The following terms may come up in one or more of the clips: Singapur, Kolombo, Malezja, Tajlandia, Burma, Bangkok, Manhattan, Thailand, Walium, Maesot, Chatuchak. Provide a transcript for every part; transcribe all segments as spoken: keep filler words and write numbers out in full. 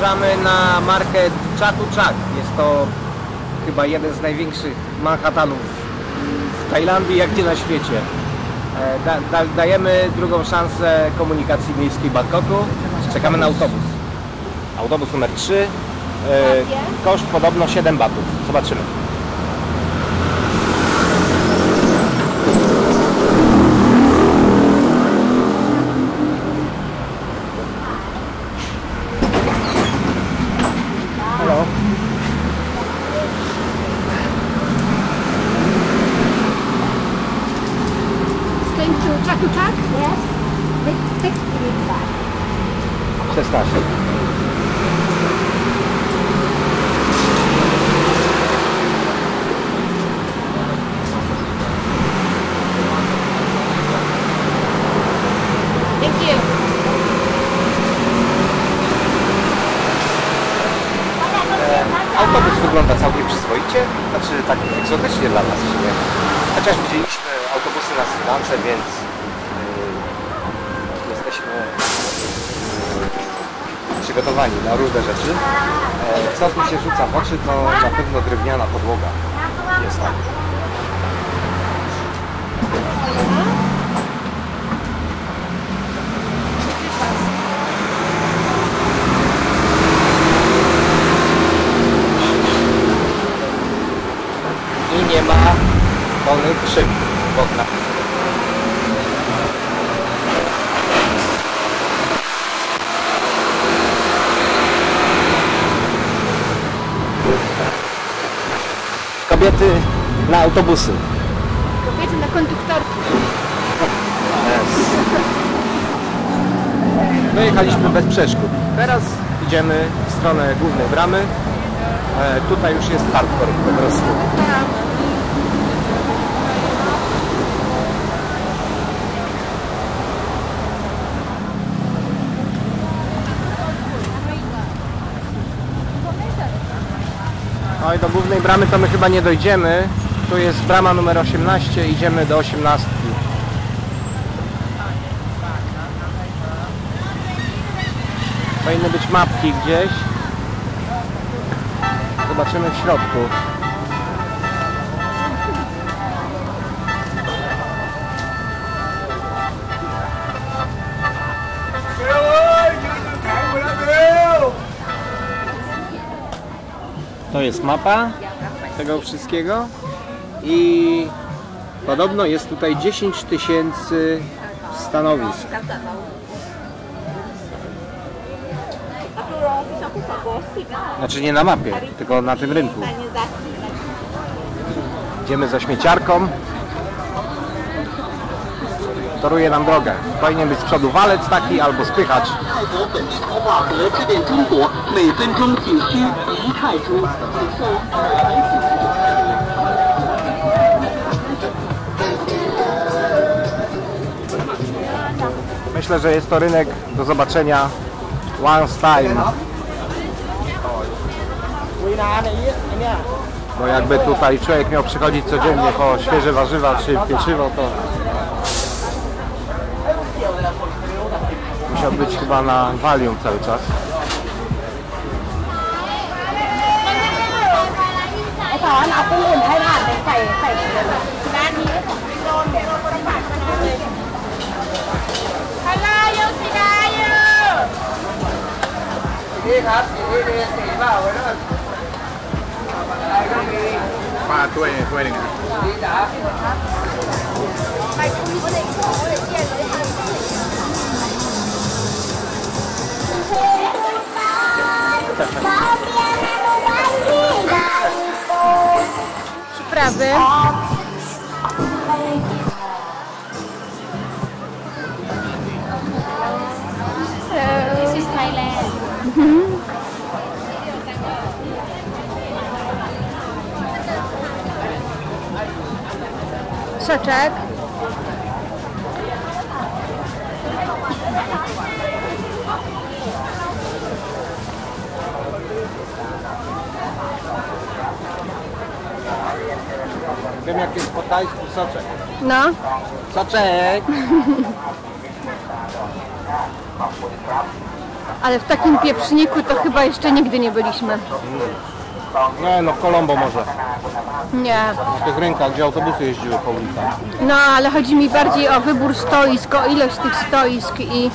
Wyjeżdżamy na market Chatuchak. Jest to chyba jeden z największych Manhattanów w Tajlandii, jak i na świecie. Da, da, dajemy drugą szansę komunikacji miejskiej Bangkoku. Czekamy na autobus. Autobus numer trzy. E, koszt podobno siedem batów. Zobaczymy. Chatuchak? Yes. szesnaście. Thank you. E, autobus wygląda całkiem przyzwoicie, znaczy tak egzotycznie dla nas w sumie. Chociaż widzieliśmy autobusy na Sri Lance, więc przygotowani na różne rzeczy. Co tu się rzuca w oczy, to na pewno drewniana podłoga jest tak. I nie ma wolnych szyb w oknach. Kobiety na autobusy. Kobiety na konduktorki. Yes. My jechaliśmy bez przeszkód. Teraz idziemy w stronę głównej bramy. E, tutaj już jest hardcore po prostu. No i do głównej bramy to my chyba nie dojdziemy. Tu jest brama numer osiemnaście, idziemy do osiemnastki. Powinny być mapki gdzieś. Zobaczymy w środku. To jest mapa tego wszystkiego i podobno jest tutaj dziesięć tysięcy stanowisk. Znaczy nie na mapie, tylko na tym rynku. Idziemy za śmieciarką. Toruje nam drogę. Powinien być z przodu walec taki albo spychacz. Myślę, że jest to rynek do zobaczenia once time. Bo jakby tutaj człowiek miał przychodzić codziennie po świeże warzywa czy pieczywo, to musiał być chyba na Walium cały czas. Przyprawy. This is Thailand. Soczek. Wiem, jak jest po tajsku soczek. No. Soczek! ale w takim pieprzniku to chyba jeszcze nigdy nie byliśmy. Nie, no w Kolombo może. Nie. W tych rynkach, gdzie autobusy jeździły po ulicach. No, ale chodzi mi bardziej o wybór stoisk, o ilość tych stoisk i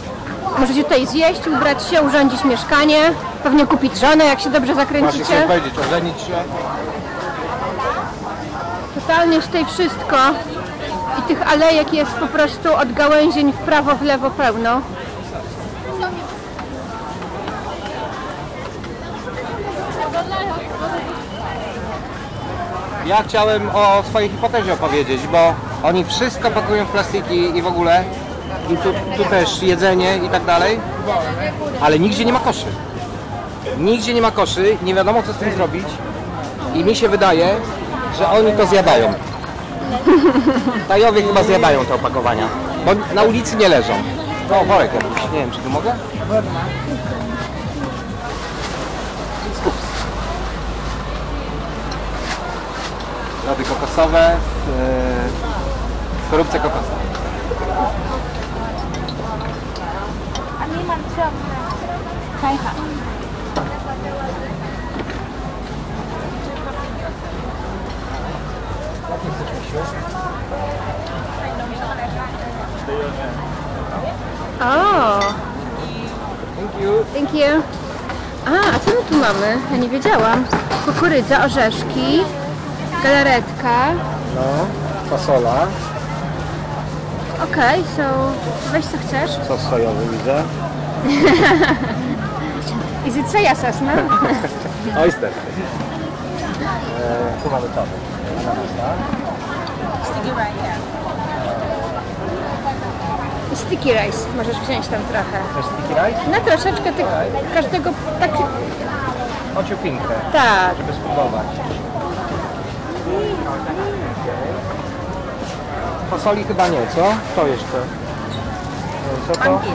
możecie tutaj zjeść, ubrać się, urządzić mieszkanie, pewnie kupić żonę, jak się dobrze zakręcicie. Masz się powiedzieć, ożenić się. Totalnie już tutaj wszystko i tych alejek jest po prostu od gałęzień w prawo, w lewo pełno. Ja chciałem o swojej hipotezie opowiedzieć, bo oni wszystko pakują w plastiki i w ogóle, i tu, tu też jedzenie i tak dalej, ale nigdzie nie ma koszy. Nigdzie nie ma koszy, nie wiadomo co z tym zrobić i mi się wydaje, że oni to zjadają. Tajowie chyba zjadają te opakowania, bo na ulicy nie leżą. O, worek jakiś, nie wiem czy tu mogę? Lody kokosowe, yy, skorupce kokosowe. O! Thank you. Thank you. A, a co my tu mamy? Ja nie wiedziałam. Kukurydza, orzeszki. Galaretka. No, fasola. Okej, okay, so weź co chcesz. Sos sojowy widzę. Is it soja sos, no? Oyster. Tu mamy to. Sticky rice. Sticky rice. Możesz wziąć tam trochę. Chcesz sticky rice? No troszeczkę tych, każdego taki... O ciupinkę. Tak. Żeby spróbować. Fasoli chyba nie, co? Co jeszcze? Co to? Pumpkin.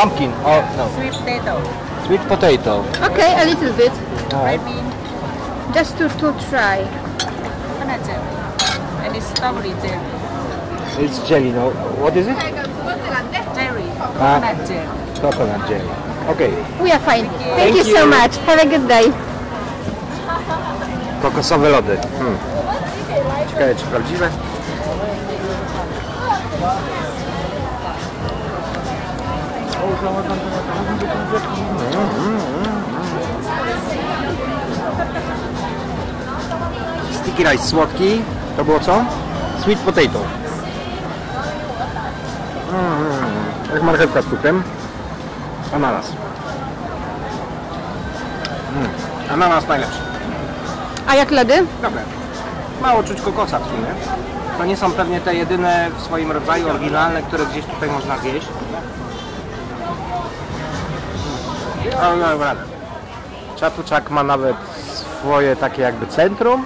Pumpkin, o, no. Sweet potato. Sweet potato. Okay, a little bit. No. I mean, just to, to try. Coconut jelly. And it's strawberry jelly. It's jelly, no? What is it? Jelly. Coconut jelly. Coconut jelly. Okay. We are fine. Thank, Thank you. you so much. Have a good day. Kokosowe lody. Hmm. Ciekawe, czy prawdziwe? Sticky rice słodki. To było co? Sweet potato. Mm, jak marchewka z cukrem. Ananas. Mm, ananas najlepszy. A jak lody? Dobre. Mało czuć kokosa w sumie. To nie są pewnie te jedyne w swoim rodzaju oryginalne, które gdzieś tutaj można zjeść. Ale dobra. Chatuchak ma nawet swoje takie jakby centrum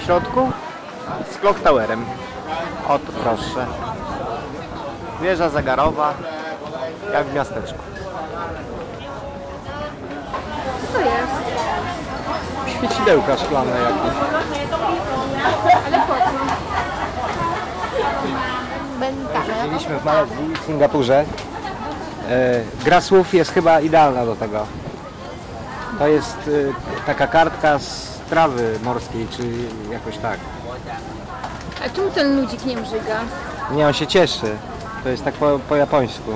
w środku z clock towerem. Oto proszę. Wieża zegarowa, jak w miasteczku. Co to jest? Świecidełka szklane jakieś. Ale po co? Byliśmy w Malezji, w Singapurze. Yy, gra słów jest chyba idealna do tego. To jest yy, taka kartka z trawy morskiej, czy jakoś tak. A czemu ten ludzik nie mrzyga? Nie, on się cieszy. To jest tak po, po japońsku.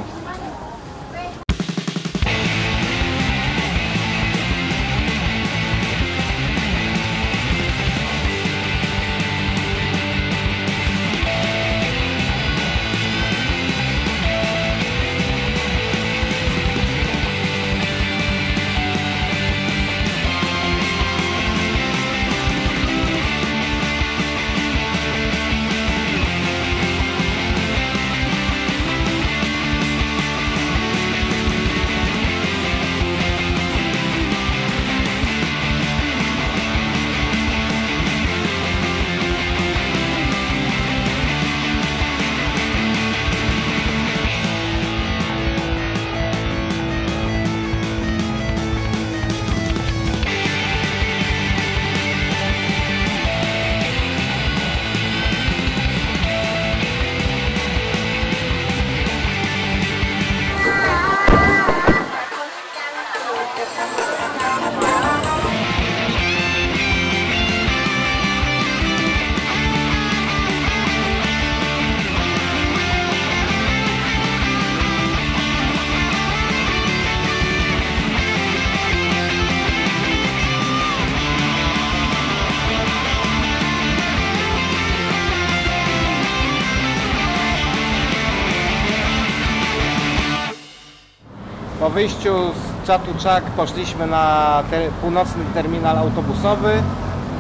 Po wyjściu z Chatuchak poszliśmy na ter północny terminal autobusowy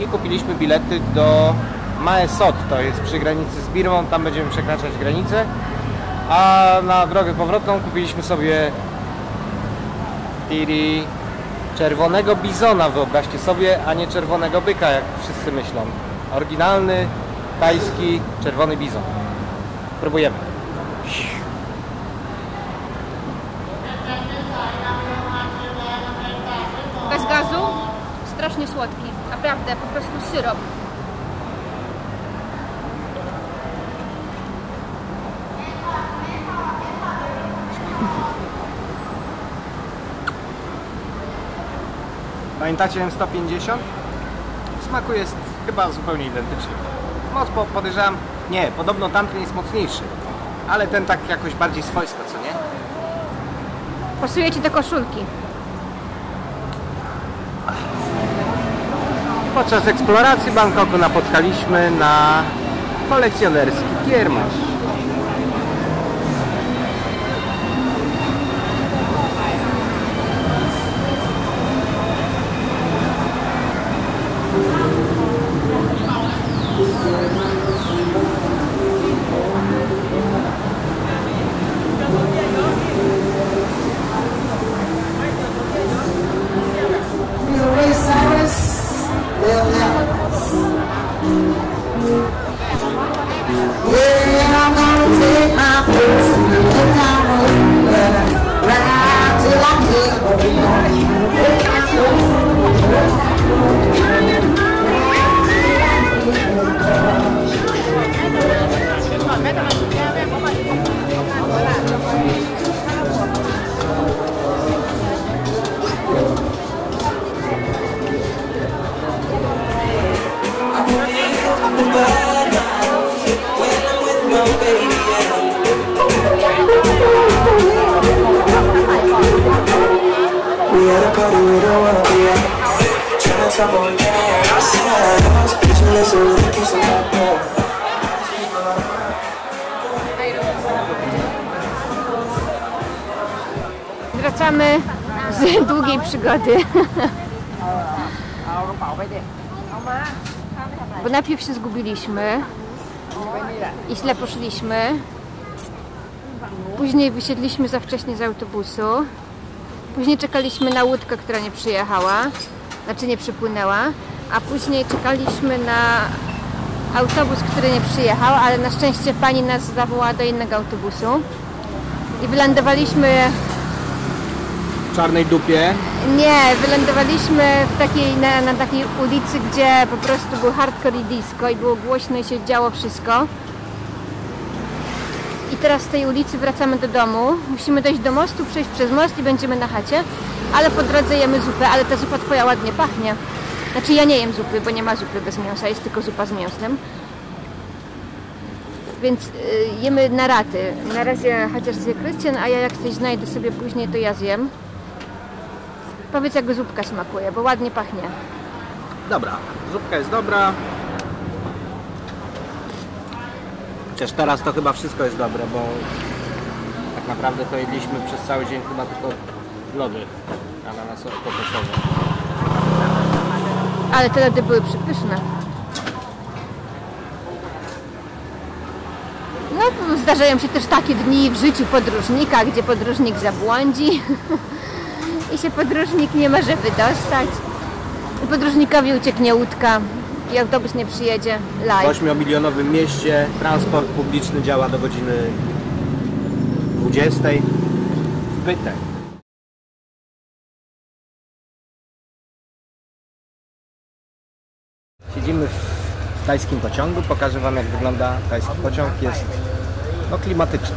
i kupiliśmy bilety do Maesot, to jest przy granicy z Birmą, tam będziemy przekraczać granicę, a na drogę powrotną kupiliśmy sobie tiri czerwonego bizona, wyobraźcie sobie, a nie czerwonego byka, jak wszyscy myślą. Oryginalny, tajski, czerwony bizon. Próbujemy. Bez gazu, strasznie słodki, naprawdę, po prostu syrop. Pamiętacie M sto pięćdziesiąt? W smaku jest chyba zupełnie identyczny. Moc po, podejrzewam, nie, podobno tamten jest mocniejszy, ale ten tak jakoś bardziej swojsko, co nie? Pasuje ci do koszulki. Podczas eksploracji Bangkoku napotkaliśmy na kolekcjonerski kiermasz. Wracamy z długiej przygody, bo najpierw się zgubiliśmy i źle poszliśmy, później wysiedliśmy za wcześnie z autobusu, później czekaliśmy na łódkę, która nie przyjechała, znaczy nie przypłynęła, a później czekaliśmy na autobus, który nie przyjechał, ale na szczęście pani nas zawołała do innego autobusu i wylądowaliśmy w czarnej dupie. Nie, wylądowaliśmy w takiej, na, na takiej ulicy, gdzie po prostu był hardcore i disco i było głośno i się działo wszystko. I teraz z tej ulicy wracamy do domu. Musimy dojść do mostu, przejść przez most i będziemy na chacie. Ale po drodze jemy zupę, ale ta zupa twoja ładnie pachnie. Znaczy ja nie jem zupy, bo nie ma zupy bez mięsa, jest tylko zupa z mięsem. Więc y, jemy na raty. Na razie chociaż zje Krystian, a ja jak coś znajdę sobie później, to ja zjem. Powiedz, jak zupka smakuje, bo ładnie pachnie. Dobra, zupka jest dobra. Chociaż teraz to chyba wszystko jest dobre, bo tak naprawdę to jedliśmy przez cały dzień chyba tylko lody, ale na soczko kokosowe. Ale te lody były przepyszne. No, zdarzają się też takie dni w życiu podróżnika, gdzie podróżnik zabłądzi i się podróżnik nie może wydostać. Podróżnikowi ucieknie łódka i autobus nie przyjedzie. Live. W ośmiomilionowym mieście transport publiczny działa do godziny dwudziestej w Pytek. Siedzimy w tajskim pociągu. Pokażę wam, jak wygląda tajski pociąg. Jest no, klimatyczny.